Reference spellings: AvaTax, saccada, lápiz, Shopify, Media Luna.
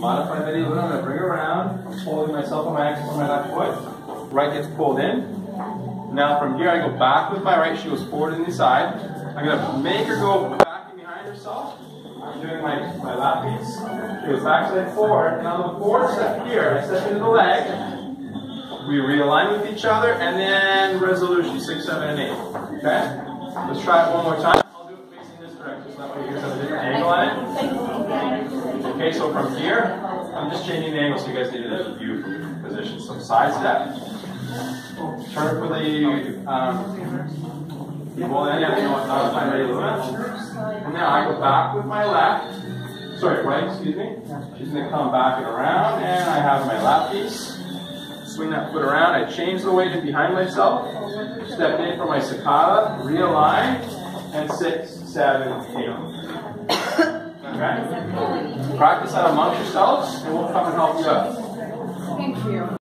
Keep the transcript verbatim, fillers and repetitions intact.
modify Media Luna. I'm going to bring it around. I'm holding myself on my, on my left foot. Right gets pulled in. Now from here I go back with my right. She goes forward and inside. I'm going to make her go back and behind herself. I'm doing my, my lápiz. She goes backside forward. And on the forward step here, I step into the leg. We realign with each other. And then resolution six, seven, and eight. Okay? Let's try it one more time. Okay, so from here, I'm just changing the angle so you guys need a view position. So side step, turn for the um, well, then yeah, you know what? Uh, my Media Luna. And now I go back with my left, sorry, right. Excuse me. She's gonna come back and around, and I have my lápiz. Swing that foot around. I change the weight behind myself. Step in for my saccada. Realign, and six, seven, eight. Okay? Practice that amongst yourselves, and we'll come and help you out. Thank you.